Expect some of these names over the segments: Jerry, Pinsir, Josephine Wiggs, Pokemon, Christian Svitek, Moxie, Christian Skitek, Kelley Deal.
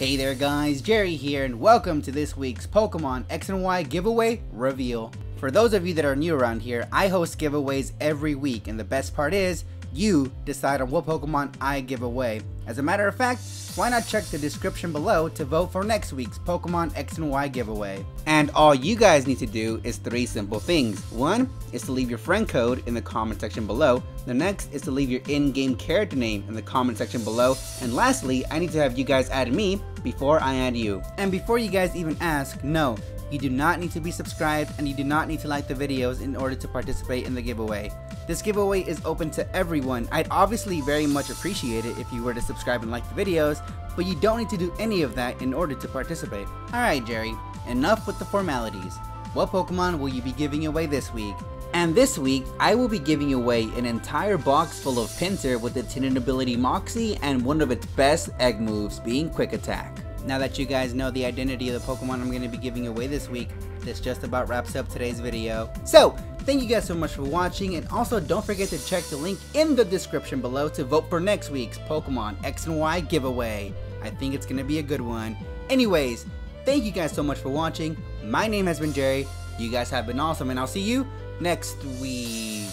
Hey there guys, Jerry here and welcome to this week's Pokemon X and Y giveaway reveal. For those of you that are new around here, I host giveaways every week and the best part is, you decide on what Pokemon I give away. As a matter of fact, why not check the description below to vote for next week's Pokemon X and Y giveaway. And all you guys need to do is three simple things. One is to leave your friend code in the comment section below. The next is to leave your in-game character name in the comment section below. And lastly, I need to have you guys add me before I add you. And before you guys even ask, no, you do not need to be subscribed and you do not need to like the videos in order to participate in the giveaway. This giveaway is open to everyone. I'd obviously very much appreciate it if you were to subscribe and like the videos, but you don't need to do any of that in order to participate. Alright Jerry, enough with the formalities. What Pokemon will you be giving away this week? And this week, I will be giving away an entire box full of Pinsir with its hidden ability Moxie and one of its best egg moves being Quick Attack. Now that you guys know the identity of the Pokemon I'm going to be giving away this week, this just about wraps up today's video. So, thank you guys so much for watching, and also don't forget to check the link in the description below to vote for next week's Pokemon X and Y giveaway. I think it's going to be a good one. Anyways, thank you guys so much for watching. My name has been Jerry. You guys have been awesome, and I'll see you next week.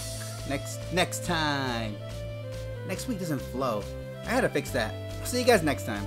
Next time. Next week doesn't flow. I gotta fix that. See you guys next time.